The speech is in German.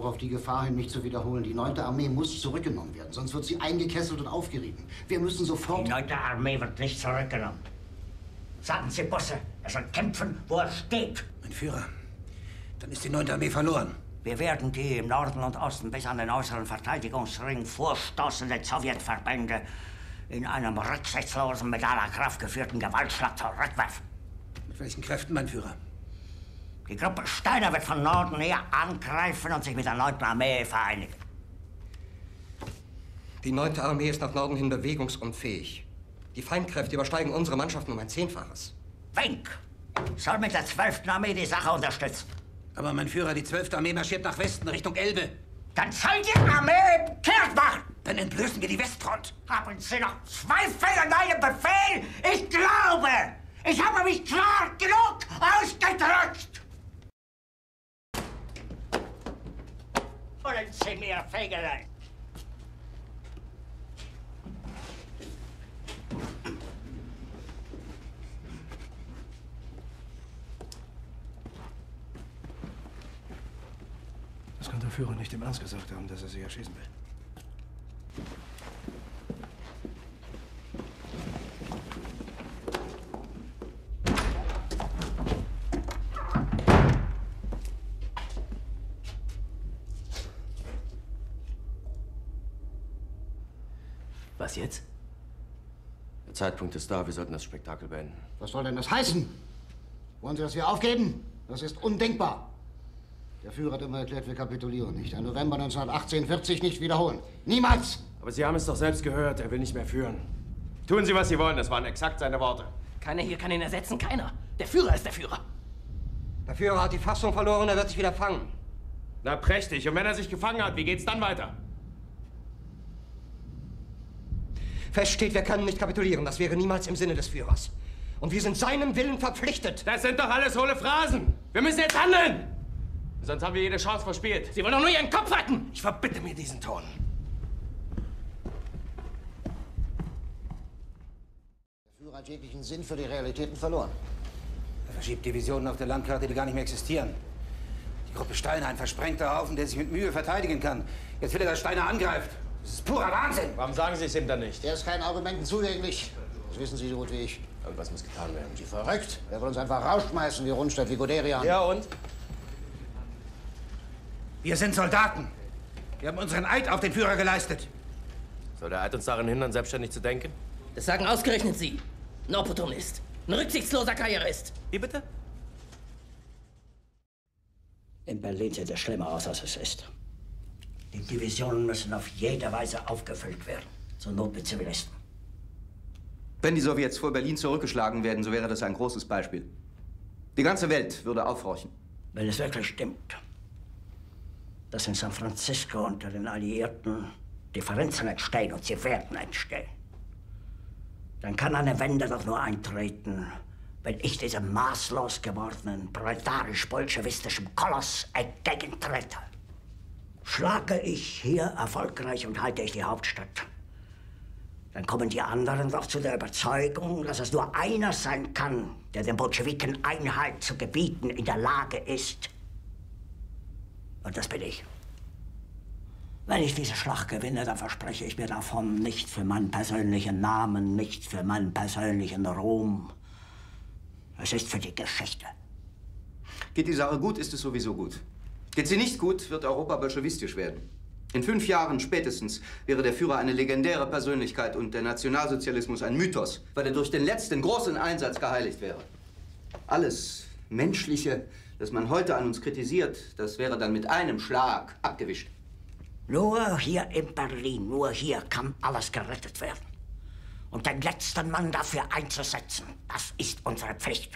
Auch auf die Gefahr hin, mich zu wiederholen. Die 9. Armee muss zurückgenommen werden, sonst wird sie eingekesselt und aufgerieben. Wir müssen sofort... Die 9. Armee wird nicht zurückgenommen. Sagen Sie Busse, er soll kämpfen, wo er steht. Mein Führer, dann ist die 9. Armee verloren. Wir werden die im Norden und Osten bis an den äußeren Verteidigungsring vorstoßende Sowjetverbände in einem rücksichtslosen, mit aller Kraft geführten Gewaltschlag zurückwerfen. Mit welchen Kräften, mein Führer? Die Gruppe Steiner wird von Norden her angreifen und sich mit der 9. Armee vereinigen. Die 9. Armee ist nach Norden hin bewegungsunfähig. Die Feindkräfte übersteigen unsere Mannschaften um ein 10-faches. Wenk soll mit der 12. Armee die Sache unterstützen. Aber mein Führer, die 12. Armee marschiert nach Westen, Richtung Elbe. Dann soll die Armee bekehrt machen. Dann entblößen wir die Westfront. Haben Sie noch Zweifel an einem Befehl? Ich glaube, ich habe mich klar genug ausgedrückt. Holen Sie mir Fegelein! Das kann der Führer nicht im Ernst gesagt haben, dass er sie erschießen will. Was jetzt? Der Zeitpunkt ist da. Wir sollten das Spektakel beenden. Was soll denn das heißen? Wollen Sie, dass wir aufgeben? Das ist undenkbar. Der Führer hat immer erklärt, wir kapitulieren nicht. Ein November 1918 wird sich nicht wiederholen. Niemals! Aber Sie haben es doch selbst gehört. Er will nicht mehr führen. Tun Sie, was Sie wollen. Das waren exakt seine Worte. Keiner hier kann ihn ersetzen. Keiner. Der Führer ist der Führer. Der Führer hat die Fassung verloren. Er wird sich wieder fangen. Na prächtig. Und wenn er sich gefangen hat, wie geht's dann weiter? Fest steht, wir können nicht kapitulieren. Das wäre niemals im Sinne des Führers. Und wir sind seinem Willen verpflichtet. Das sind doch alles hohle Phrasen. Wir müssen jetzt handeln. Sonst haben wir jede Chance verspielt. Sie wollen doch nur Ihren Kopf retten. Ich verbitte mir diesen Ton. Der Führer hat jeglichen Sinn für die Realitäten verloren. Er verschiebt Divisionen auf der Landkarte, die gar nicht mehr existieren. Die Gruppe Steiner, ein versprengter Haufen, der sich mit Mühe verteidigen kann. Jetzt will er, dass Steiner angreift. Das ist purer Wahnsinn! Warum sagen Sie es ihm dann nicht? Der ist keinen Argumenten zugänglich. Das wissen Sie so gut wie ich. Und was muss getan werden? Sie verrückt? Er will uns einfach rausschmeißen wie Rundstedt, wie Guderian. Ja und? Wir sind Soldaten. Wir haben unseren Eid auf den Führer geleistet. Soll der Eid uns daran hindern, selbstständig zu denken? Das sagen ausgerechnet Sie. Ein Opportunist. Ein rücksichtsloser Karrierist. Wie bitte? In Berlin sieht es schlimmer aus, als es ist. Die Divisionen müssen auf jede Weise aufgefüllt werden. Zur Not mit Zivilisten. Wenn die Sowjets vor Berlin zurückgeschlagen werden, so wäre das ein großes Beispiel. Die ganze Welt würde aufhorchen. Wenn es wirklich stimmt, dass in San Francisco unter den Alliierten Differenzen entstehen und sie werden entstehen, dann kann eine Wende doch nur eintreten, wenn ich diesem maßlos gewordenen proletarisch-bolschewistischen Koloss entgegentrete. Schlage ich hier erfolgreich und halte ich die Hauptstadt, dann kommen die anderen doch zu der Überzeugung, dass es nur einer sein kann, der den Bolschewiken Einhalt zu gebieten in der Lage ist. Und das bin ich. Wenn ich diese Schlacht gewinne, dann verspreche ich mir davon nicht für meinen persönlichen Namen, nicht für meinen persönlichen Ruhm. Es ist für die Geschichte. Geht die Sache gut, ist es sowieso gut. Geht sie nicht gut, wird Europa bolschewistisch werden. In 5 Jahren spätestens wäre der Führer eine legendäre Persönlichkeit und der Nationalsozialismus ein Mythos, weil er durch den letzten großen Einsatz geheiligt wäre. Alles Menschliche, das man heute an uns kritisiert, das wäre dann mit einem Schlag abgewischt. Nur hier in Berlin, nur hier kann alles gerettet werden. Und den letzten Mann dafür einzusetzen, das ist unsere Pflicht.